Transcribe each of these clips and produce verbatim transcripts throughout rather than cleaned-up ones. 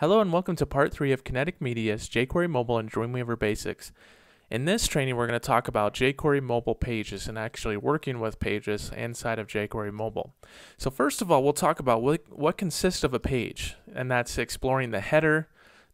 Hello and welcome to part three of Kinetic Media's jQuery Mobile and Dreamweaver Basics. In this training we're going to talk about jQuery Mobile pages and actually working with pages inside of jQuery Mobile. So first of all, we'll talk about what, what consists of a page, and that's exploring the header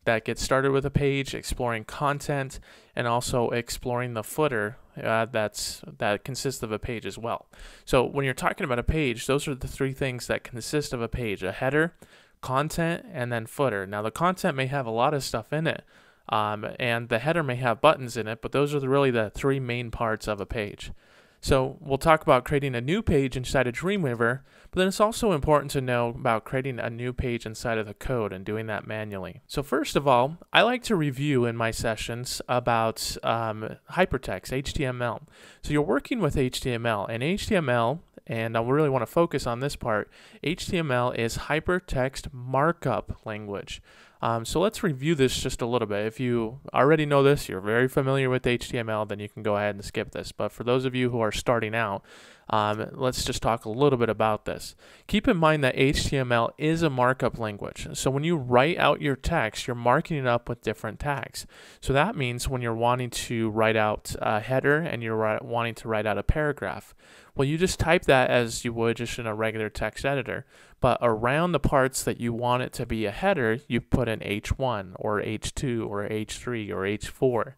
that gets started with a page, exploring content, and also exploring the footer uh, that's, that consists of a page as well. So when you're talking about a page, those are the three things that consist of a page: a header, content, and then footer. Now the content may have a lot of stuff in it, um, and the header may have buttons in it, but those are the, really the three main parts of a page. So we'll talk about creating a new page inside of Dreamweaver, but then it's also important to know about creating a new page inside of the code and doing that manually. So first of all, I like to review in my sessions about um, hypertext, H T M L. So you're working with H T M L, and H T M L, and I really want to focus on this part, H T M L is hypertext markup language. Um, so let's review this just a little bit. If you already know this, you're very familiar with H T M L, then you can go ahead and skip this. But for those of you who are starting out, um, let's just talk a little bit about this. Keep in mind that H T M L is a markup language. So when you write out your text, you're marking it up with different tags. So that means when you're wanting to write out a header and you're wanting to write out a paragraph, well, you just type that as you would just in a regular text editor, but around the parts that you want it to be a header, you put an H one or H two or H three or H four.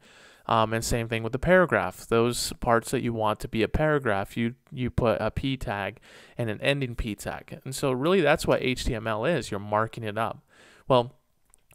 Um, and same thing with the paragraph. Those parts that you want to be a paragraph, you, you put a P tag and an ending P tag. And so really that's what H T M L is. You're marking it up. Well,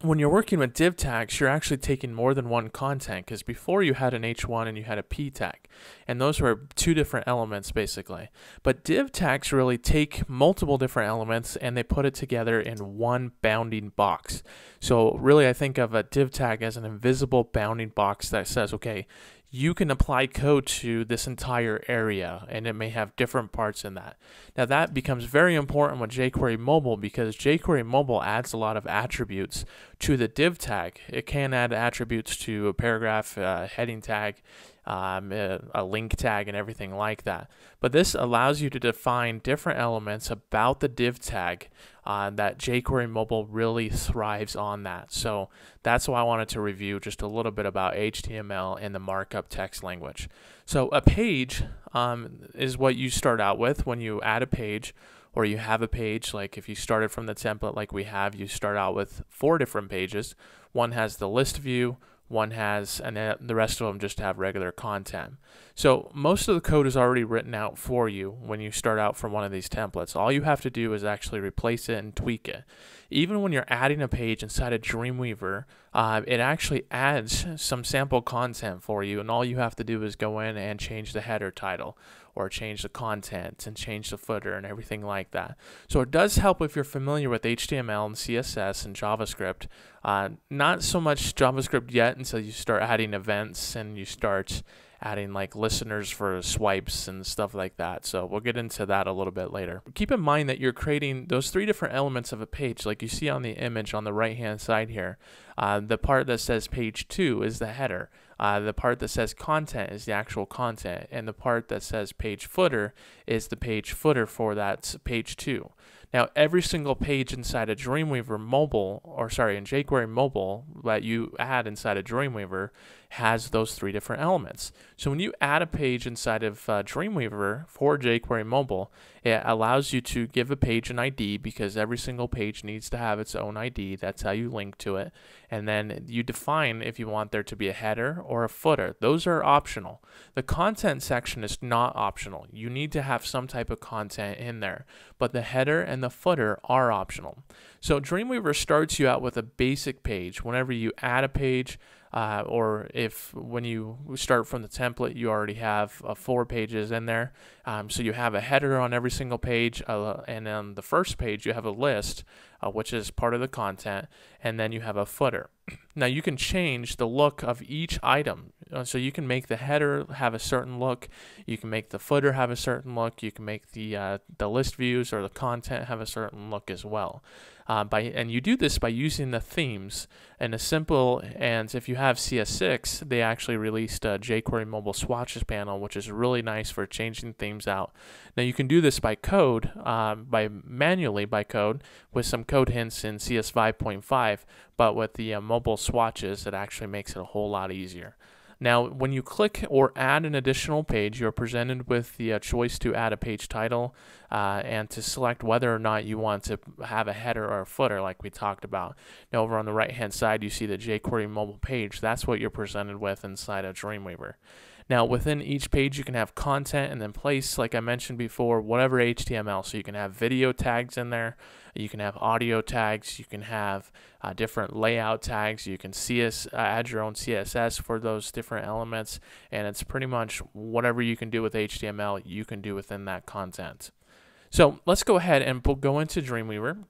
when you're working with div tags, you're actually taking more than one content, because before you had an H one and you had a P tag, and those were two different elements basically. But div tags really take multiple different elements and they put it together in one bounding box. So really I think of a div tag as an invisible bounding box that says, okay, you can apply code to this entire area, and it may have different parts in that. Now that becomes very important with jQuery Mobile, because jQuery Mobile adds a lot of attributes to the div tag. It can add attributes to a paragraph, a heading tag, Um, a link tag, and everything like that. But this allows you to define different elements about the div tag uh, that jQuery Mobile really thrives on that. So that's why I wanted to review just a little bit about H T M L and the markup text language. So a page um, is what you start out with when you add a page, or you have a page. Like if you started from the template like we have, you start out with four different pages. One has the list view, one has, and the rest of them just have regular content. So most of the code is already written out for you when you start out from one of these templates. All you have to do is actually replace it and tweak it. Even when you're adding a page inside of Dreamweaver, uh, it actually adds some sample content for you, and all you have to do is go in and change the header title, or change the content and change the footer and everything like that. So it does help if you're familiar with H T M L and C S S and JavaScript. Uh, not so much JavaScript yet until you start adding events and you start adding like listeners for swipes and stuff like that. So we'll get into that a little bit later. Keep in mind that you're creating those three different elements of a page, like you see on the image on the right hand side here. Uh, the part that says page two is the header. Uh, the part that says content is the actual content, and the part that says page footer is the page footer for that page two. Now every single page inside of Dreamweaver Mobile, or sorry, in jQuery Mobile that you add inside of Dreamweaver has those three different elements. So when you add a page inside of uh, Dreamweaver for jQuery Mobile, it allows you to give a page an I D, because every single page needs to have its own I D. That's how you link to it. And then you define if you want there to be a header or a footer. Those are optional. The content section is not optional. You need to have some type of content in there, but the header and the footer are optional. So Dreamweaver starts you out with a basic page. Whenever you add a page, Uh, or if when you start from the template, you already have uh, four pages in there. Um, so you have a header on every single page, uh, and on the first page you have a list, uh, which is part of the content, and then you have a footer. Now you can change the look of each item. Uh, so you can make the header have a certain look, you can make the footer have a certain look, you can make the uh, the list views or the content have a certain look as well. Uh, by and you do this by using the themes and a simple. And if you have C S six, they actually released a jQuery Mobile swatches panel, which is really nice for changing themes out. Now you can do this by code, um, by manually by code with some code hints in C S five point five, but with the uh, mobile swatches, it actually makes it a whole lot easier. Now, when you click or add an additional page, you're presented with the uh, choice to add a page title uh, and to select whether or not you want to have a header or a footer like we talked about. Now, over on the right-hand side, you see the jQuery mobile page. That's what you're presented with inside of Dreamweaver. Now, within each page, you can have content and then place, like I mentioned before, whatever H T M L. So you can have video tags in there, you can have audio tags, you can have uh, different layout tags, you can C S, uh, add your own C S S for those different elements, and it's pretty much whatever you can do with H T M L, you can do within that content. So let's go ahead and we'll go into Dreamweaver.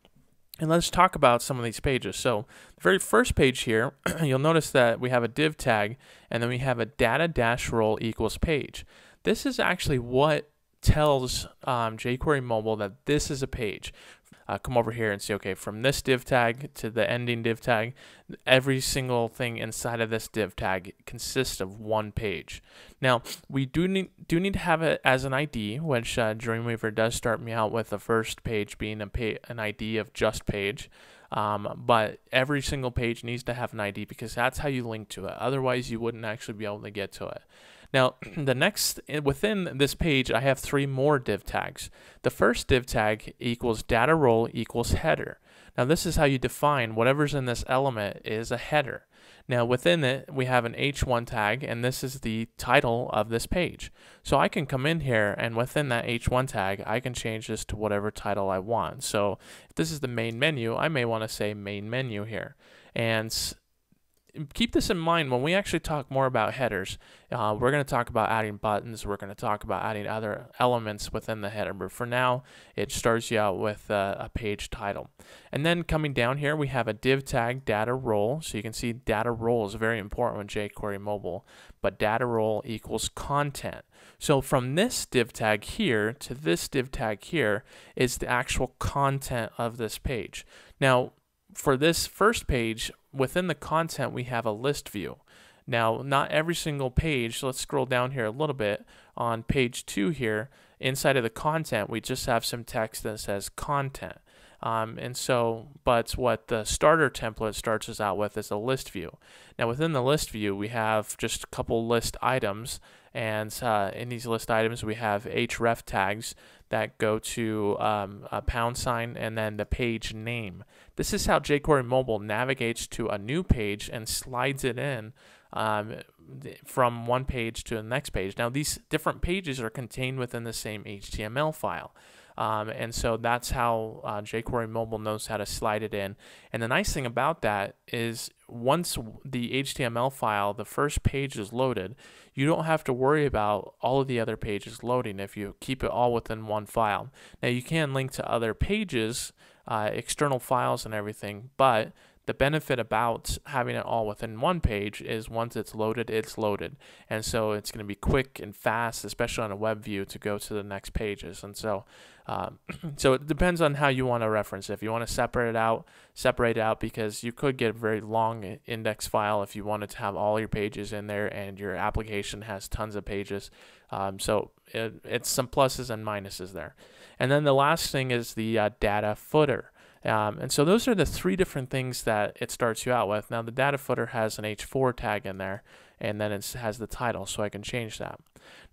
And let's talk about some of these pages. So the very first page here, you'll notice that we have a div tag, and then we have a data-role equals page. This is actually what tells um, jQuery Mobile that this is a page. Uh, come over here and see, okay, from this div tag to the ending div tag, every single thing inside of this div tag consists of one page. Now, we do need, do need to have it as an I D, which uh, Dreamweaver does start me out with the first page being a pa an I D of just page. Um, but every single page needs to have an I D because that's how you link to it. Otherwise, you wouldn't actually be able to get to it. Now, the next, within this page, I have three more div tags. The first div tag equals data role equals header. Now, this is how you define whatever's in this element is a header. Now, within it, we have an H one tag, and this is the title of this page. So I can come in here, and within that H one tag, I can change this to whatever title I want. So if this is the main menu, I may want to say main menu here. And keep this in mind when we actually talk more about headers. Uh, we're going to talk about adding buttons. We're going to talk about adding other elements within the header. But for now, it starts you out with uh, a page title. And then coming down here, we have a div tag, data role. So you can see data role is very important with jQuery Mobile. But data role equals content. So from this div tag here to this div tag here is the actual content of this page. Now, for this first page, within the content, we have a list view. Now, not every single page, so let's scroll down here a little bit. On page two here, inside of the content, we just have some text that says content. Um, and so, but what the starter template starts us out with is a list view. Now, within the list view, we have just a couple list items. And uh, in these list items, we have href tags that go to um, a pound sign and then the page name. This is how jQuery Mobile navigates to a new page and slides it in um, from one page to the next page. Now, these different pages are contained within the same H T M L file. Um, and so that's how uh, jQuery Mobile knows how to slide it in. And the nice thing about that is once the H T M L file, the first page is loaded, you don't have to worry about all of the other pages loading if you keep it all within one file. Now, you can link to other pages, uh, external files and everything, but the benefit about having it all within one page is once it's loaded, it's loaded. And so it's going to be quick and fast, especially on a web view, to go to the next pages. And so um, so it depends on how you want to reference it. If you want to separate it out, separate it out, because you could get a very long index file if you wanted to have all your pages in there and your application has tons of pages. Um, so it, it's some pluses and minuses there. And then the last thing is the uh, data footer. Um, and so those are the three different things that it starts you out with. Now, the data footer has an H four tag in there, and then it has the title, so I can change that.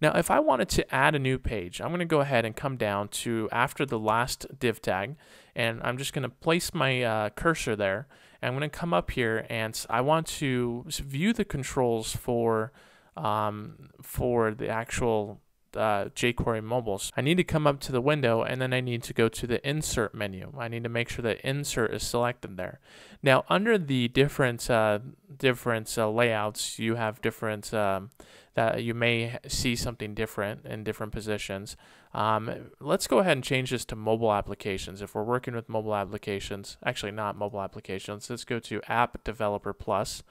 Now, if I wanted to add a new page, I'm going to go ahead and come down to after the last div tag, and I'm just going to place my uh, cursor there. And I'm going to come up here, and I want to view the controls for, um, for the actual uh, jQuery Mobile. I need to come up to the window, and then I need to go to the insert menu. I need to make sure that insert is selected there. Now, under the different uh, different uh, layouts, you have different um, that you may see something different in different positions. Um, let's go ahead and change this to mobile applications. If we're working with mobile applications, actually not mobile applications, let's go to App Developer Plus.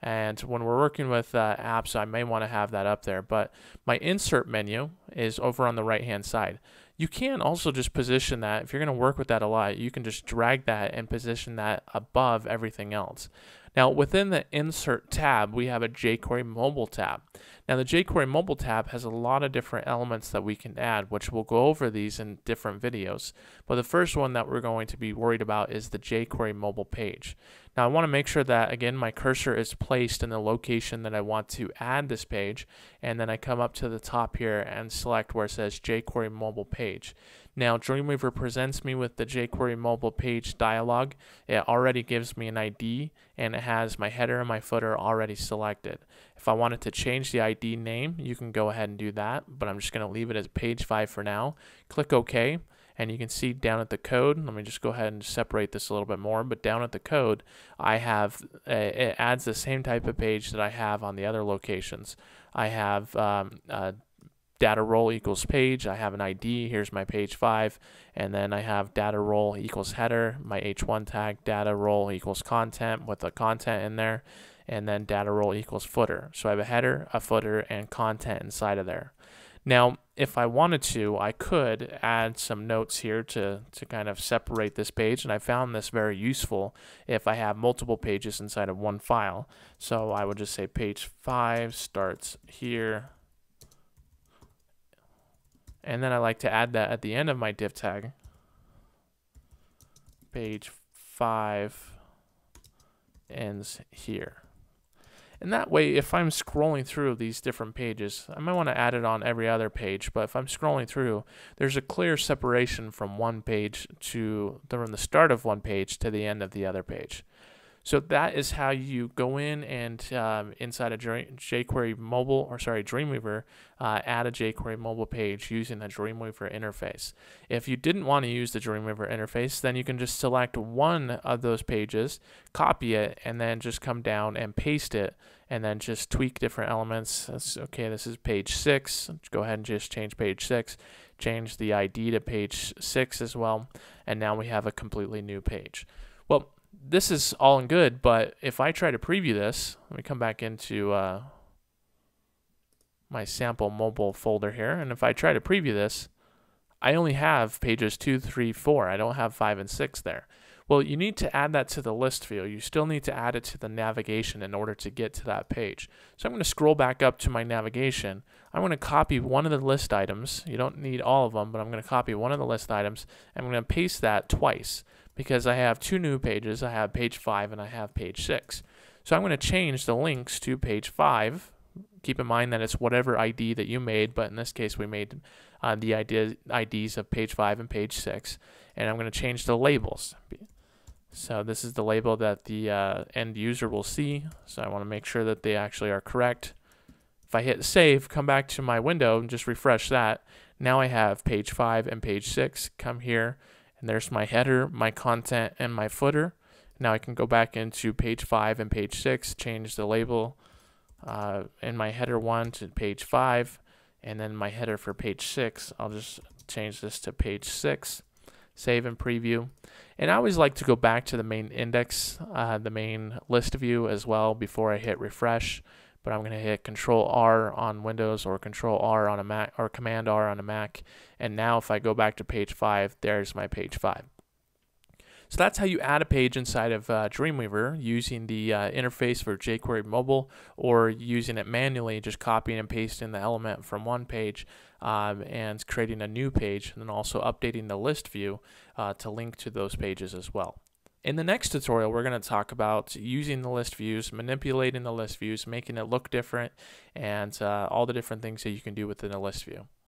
And when we're working with uh, apps, I may want to have that up there, but my insert menu is over on the right hand side. You can also just position that. If you're going to work with that a lot, you can just drag that and position that above everything else. Now, within the insert tab, we have a jQuery Mobile tab. Now, the jQuery Mobile tab has a lot of different elements that we can add, which we'll go over these in different videos. But the first one that we're going to be worried about is the jQuery Mobile page. Now, I want to make sure that, again, my cursor is placed in the location that I want to add this page. And then I come up to the top here and select where it says jQuery Mobile page. Now, Dreamweaver presents me with the jQuery Mobile page dialog. It already gives me an I D, and it has my header and my footer already selected. If I wanted to change the I D name, you can go ahead and do that, but I'm just going to leave it as page five for now. Click OK, and you can see down at the code, let me just go ahead and separate this a little bit more, but down at the code, I have, uh, it adds the same type of page that I have on the other locations. I have um, uh, data role equals page, I have an I D, here's my page five, and then I have data role equals header, my H one tag, data role equals content with the content in there, and then data role equals footer. So I have a header, a footer, and content inside of there. Now, if I wanted to, I could add some notes here to, to kind of separate this page, and I found this very useful if I have multiple pages inside of one file. So I would just say page five starts here, and then I like to add that at the end of my div tag. page five ends here. And that way, if I'm scrolling through these different pages, I might want to add it on every other page, but if I'm scrolling through, there's a clear separation from one page to the, from the start of one page to the end of the other page. So that is how you go in and um, inside a jQuery Mobile, or sorry, Dreamweaver, uh, add a jQuery Mobile page using the Dreamweaver interface. If you didn't want to use the Dreamweaver interface, then you can just select one of those pages, copy it, and then just come down and paste it, and then just tweak different elements. That's, okay, this is page six. Let's go ahead and just change page six. Change the I D to page six as well, and now we have a completely new page. Well, this is all and good, but if I try to preview this, let me come back into uh, my sample mobile folder here, and if I try to preview this, I only have pages two, three, four. I don't have five and six there. Well, you need to add that to the list field. You still need to add it to the navigation in order to get to that page. So I'm going to scroll back up to my navigation. I'm going to copy one of the list items. You don't need all of them, but I'm going to copy one of the list items, and I'm going to paste that twice, because I have two new pages. I have page five and I have page six. So I'm going to change the links to page five. Keep in mind that it's whatever I D that you made, but in this case we made uh, the I D, I Ds of page five and page six. And I'm going to change the labels. So this is the label that the uh, end user will see. So I want to make sure that they actually are correct. If I hit save, come back to my window and just refresh that. Now I have page five and page six. Come here. And there's my header, my content, and my footer. Now I can go back into page five and page six, change the label uh, in my header one to page five, and then my header for page six, I'll just change this to page six, save and preview. And I always like to go back to the main index, uh, the main list view as well before I hit refresh, but I'm going to hit control R on Windows or control R on a Mac, or command R on a Mac. And now if I go back to page five, there's my page five. So that's how you add a page inside of uh, Dreamweaver using the uh, interface for jQuery Mobile, or using it manually, just copying and pasting the element from one page um, and creating a new page, and then also updating the list view uh, to link to those pages as well. In the next tutorial, we're going to talk about using the list views, manipulating the list views, making it look different, and uh, all the different things that you can do within a list view.